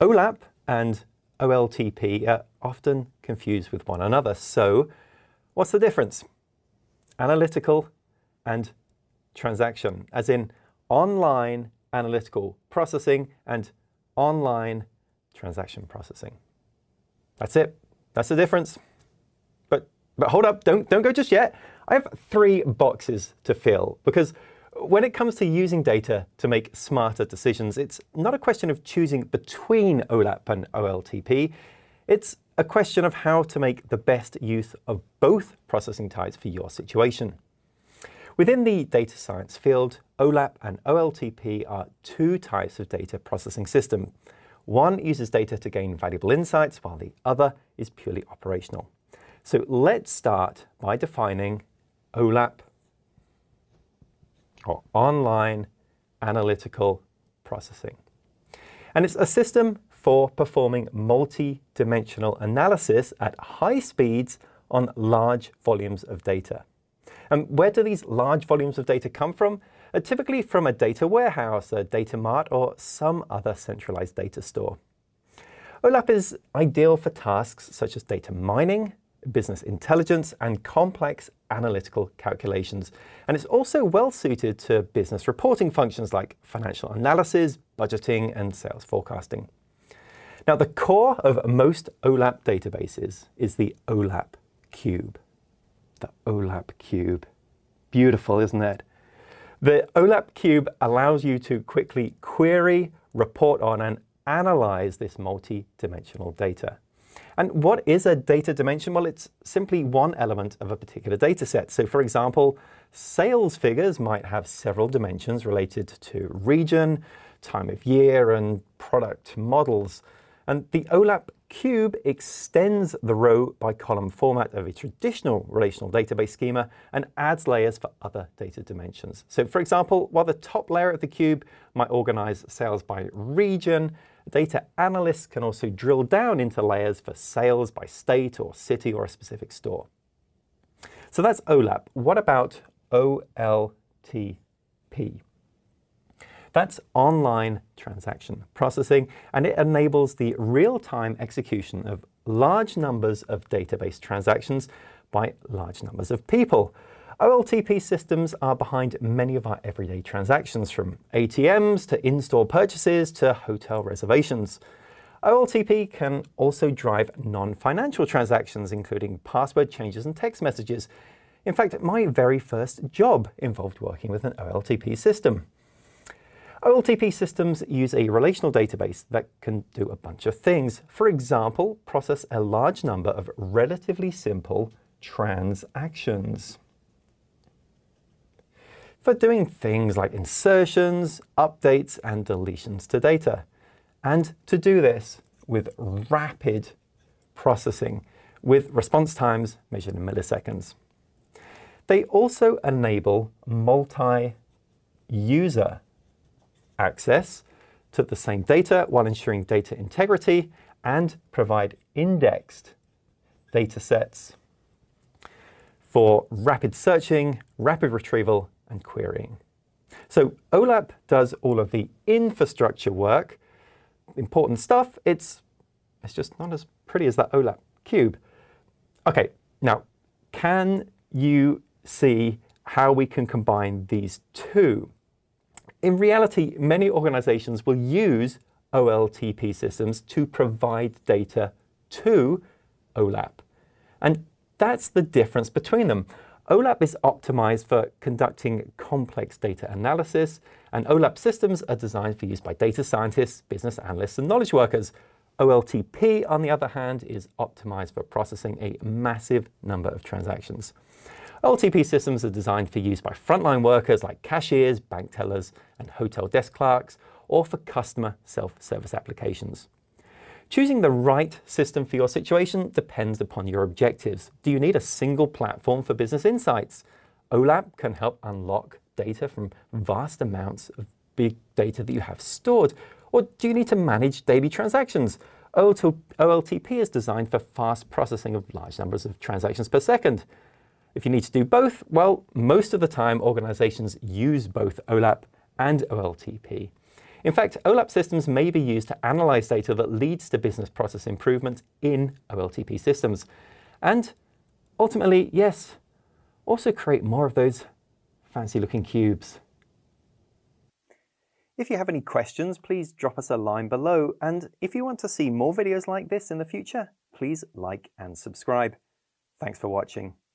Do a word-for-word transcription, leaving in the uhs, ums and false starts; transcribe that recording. O LAP and O L T P are often confused with one another. So what's the difference? Analytical and transaction, as in online analytical processing and online transaction processing. That's it. That's the difference. But, but hold up, don't, don't go just yet. I have three boxes to fill, because when it comes to using data to make smarter decisions, it's not a question of choosing between O LAP and O L T P. It's a question of how to make the best use of both processing types for your situation. Within the data science field, O LAP and O L T P are two types of data processing system. One uses data to gain valuable insights, while the other is purely operational. So let's start by defining O LAP, or online analytical processing. And it's a system for performing multi-dimensional analysis at high speeds on large volumes of data. And where do these large volumes of data come from? Uh, typically from a data warehouse, a data mart, or some other centralized data store. O LAP is ideal for tasks such as data mining, business intelligence, and complex analytical calculations. And it's also well suited to business reporting functions like financial analysis, budgeting, and sales forecasting. Now, the core of most O LAP databases is the O LAP cube. The O LAP cube. Beautiful, isn't it? The O LAP cube allows you to quickly query, report on, and analyze this multi-dimensional data. And what is a data dimension? Well, it's simply one element of a particular data set. So, for example, sales figures might have several dimensions related to region, time of year, and product models. And the O LAP cube extends the row by column format of a traditional relational database schema and adds layers for other data dimensions. So, for example, while the top layer of the cube might organize sales by region, data analysts can also drill down into layers for sales by state or city or a specific store. So that's O LAP. What about O L T P? That's online transaction processing, and it enables the real-time execution of large numbers of database transactions by large numbers of people. O L T P systems are behind many of our everyday transactions, from A T Ms to in-store purchases to hotel reservations. O L T P can also drive non-financial transactions, including password changes and text messages. In fact, my very first job involved working with an O L T P system. O L T P systems use a relational database that can do a bunch of things. For example, process a large number of relatively simple transactions. For doing things like insertions, updates, and deletions to data. And to do this with rapid processing, with response times measured in milliseconds. They also enable multi-user access to the same data while ensuring data integrity, and provide indexed data sets for rapid searching, rapid retrieval, and querying. So O LAP does all of the infrastructure work, important stuff. It's, it's just not as pretty as that O LAP cube. OK, now, can you see how we can combine these two? In reality, many organizations will use O L T P systems to provide data to O LAP. And that's the difference between them. O LAP is optimized for conducting complex data analysis, and O LAP systems are designed for use by data scientists, business analysts, and knowledge workers. O L T P, on the other hand, is optimized for processing a massive number of transactions. O L T P systems are designed for use by frontline workers like cashiers, bank tellers, and hotel desk clerks, or for customer self-service applications. Choosing the right system for your situation depends upon your objectives. Do you need a single platform for business insights? O LAP can help unlock data from vast amounts of big data that you have stored. Or do you need to manage daily transactions? O L T P is designed for fast processing of large numbers of transactions per second. If you need to do both, well, most of the time organizations use both O LAP and O L T P. In fact, O LAP systems may be used to analyze data that leads to business process improvement in O L T P systems. And ultimately, yes, also create more of those fancy-looking cubes. If you have any questions, please drop us a line below. And if you want to see more videos like this in the future, please like and subscribe. Thanks for watching.